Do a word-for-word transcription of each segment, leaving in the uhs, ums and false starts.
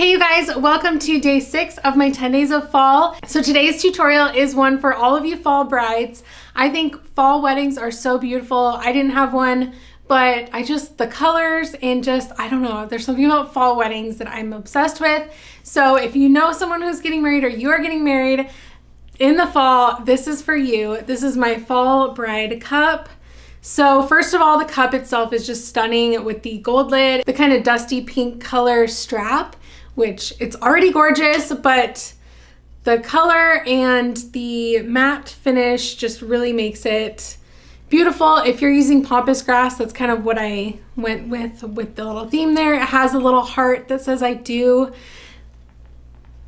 Hey you guys, welcome to day six of my ten days of fall. So today's tutorial is one for all of you fall brides. I think fall weddings are so beautiful. I didn't have one, but I just, the colors and just, I don't know, there's something about fall weddings that I'm obsessed with. So if you know someone who's getting married or you are getting married in the fall, this is for you. This is my fall bride cup. So first of all, the cup itself is just stunning with the gold lid, the kind of dusty pink color strap, which it's already gorgeous, but the color and the matte finish just really makes it beautiful. If you're using pampas grass, that's kind of what I went with, with the little theme there. It has a little heart that says I do.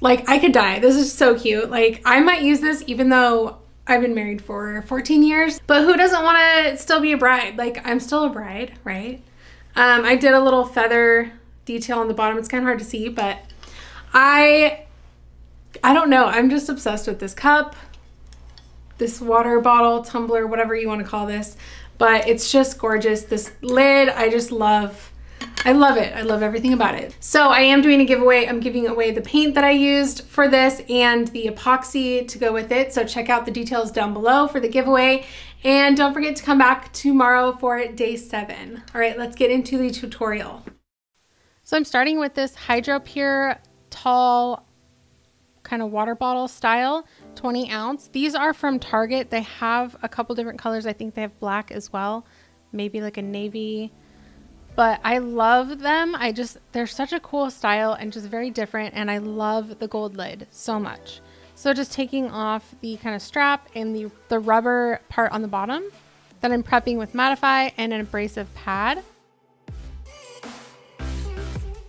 Like, I could die. This is so cute. Like, I might use this even though I've been married for fourteen years, but who doesn't want to still be a bride? Like, I'm still a bride, right? Um, I did a little feather detail on the bottom. It's kind of hard to see, but I I don't know, I'm just obsessed with this cup, this water bottle, tumbler, whatever you want to call this, but it's just gorgeous. This lid, I just love, I love it. I love everything about it. So I am doing a giveaway. I'm giving away the paint that I used for this and the epoxy to go with it, so check out the details down below for the giveaway, and don't forget to come back tomorrow for day seven. All right, let's get into the tutorial. So I'm starting with this HydroPure tall kind of water bottle style, twenty ounce. These are from Target. They have a couple different colors. I think they have black as well, maybe like a navy, but I love them. I just, they're such a cool style and just very different. And I love the gold lid so much. So just taking off the kind of strap and the, the rubber part on the bottom, that I'm prepping with Mattify and an abrasive pad.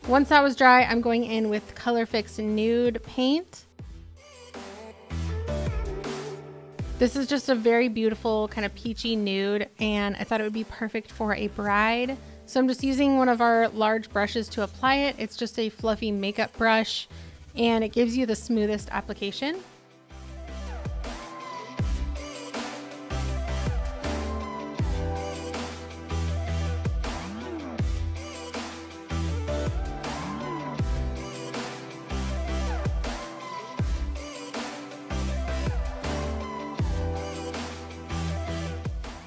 Once that was dry, I'm going in with Colorfix Nude Paint. This is just a very beautiful kind of peachy nude, and I thought it would be perfect for a bride. So I'm just using one of our large brushes to apply it. It's just a fluffy makeup brush, and it gives you the smoothest application.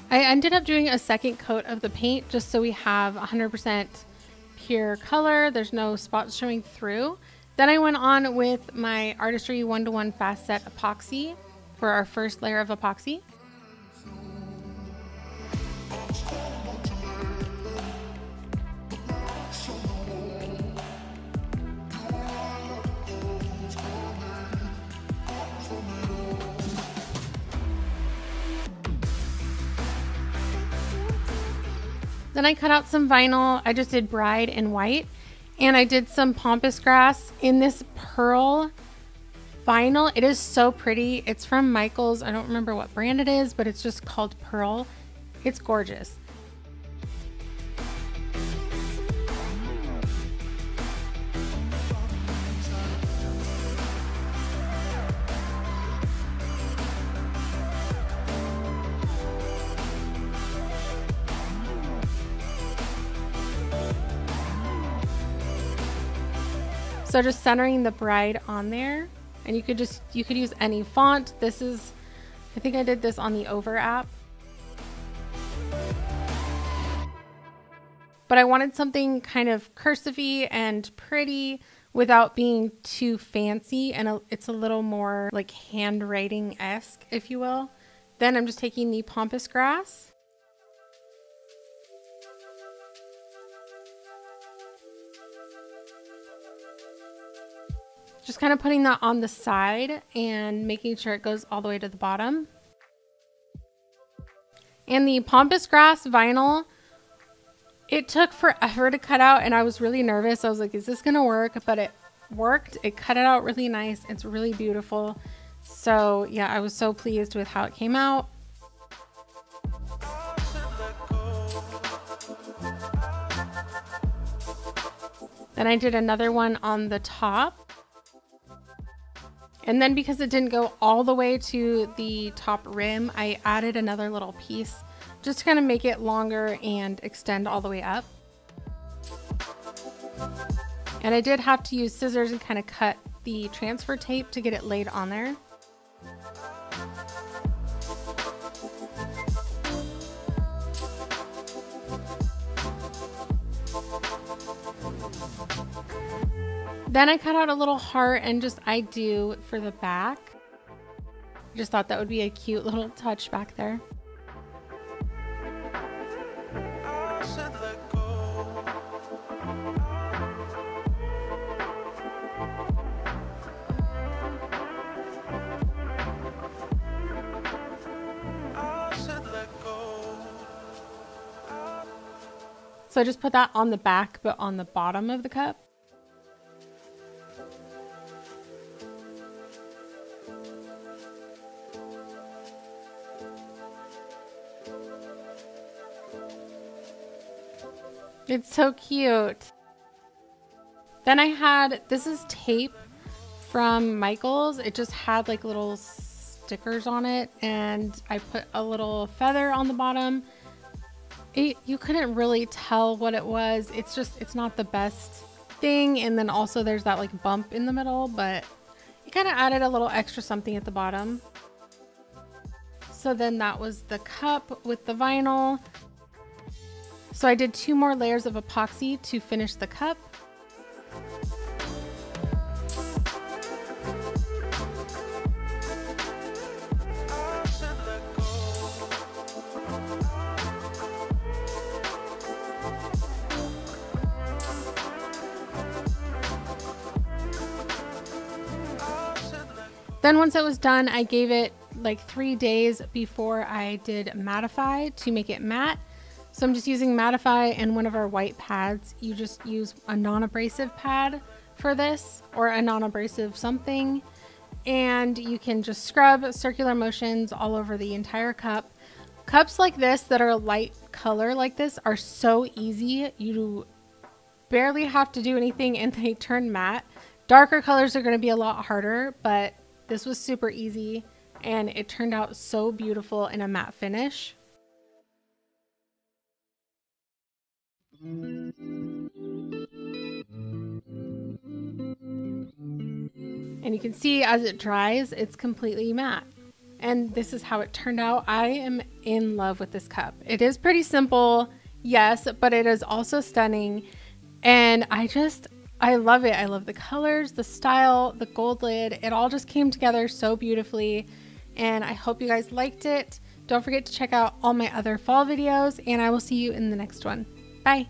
I ended up doing a second coat of the paint just so we have one hundred percent pure color. There's no spots showing through. Then I went on with my Artistry One to One Fast Set Epoxy for our first layer of epoxy. Then I cut out some vinyl. I just did bride in white, and I did some pampas grass in this pearl vinyl. It is so pretty. It's from Michaels. I don't remember what brand it is, but it's just called Pearl. It's gorgeous. So just centering the bride on there, and you could just, you could use any font. This is, I think I did this on the Over app. But I wanted something kind of cursive-y and pretty without being too fancy. And a, it's a little more like handwriting-esque, if you will. Then I'm just taking the pampas grass. Just kind of putting that on the side and making sure it goes all the way to the bottom. And the pampas grass vinyl, it took forever to cut out, and I was really nervous. I was like, is this gonna work? But it worked. It cut it out really nice. It's really beautiful. So yeah, I was so pleased with how it came out. Then I did another one on the top. And then because it didn't go all the way to the top rim, I added another little piece just to kind of make it longer and extend all the way up. And I did have to use scissors and kind of cut the transfer tape to get it laid on there. Then I cut out a little heart and just I do for the back. I just thought that would be a cute little touch back there. So I just put that on the back, but on the bottom of the cup. It's so cute. Then I had, this is tape from Michaels. It just had like little stickers on it, and I put a little feather on the bottom. It, you couldn't really tell what it was. It's just, it's not the best thing. And then also there's that like bump in the middle, but it kind of added a little extra something at the bottom. So then that was the cup with the vinyl. So I did two more layers of epoxy to finish the cup. Then once it was done, I gave it like three days before I did Mattify to make it matte. So I'm just using Mattify and one of our white pads. You just use a non-abrasive pad for this, or a non-abrasive something. And you can just scrub circular motions all over the entire cup. Cups like this that are a light color like this are so easy. You barely have to do anything and they turn matte. Darker colors are going to be a lot harder, but this was super easy and it turned out so beautiful in a matte finish. And you can see as it dries, it's completely matte. And this is how it turned out. I am in love with this cup. It is pretty simple, yes, but it is also stunning. And I just, I love it. I love the colors, the style, the gold lid. It all just came together so beautifully. And I hope you guys liked it. Don't forget to check out all my other fall videos, and I will see you in the next one. Bye.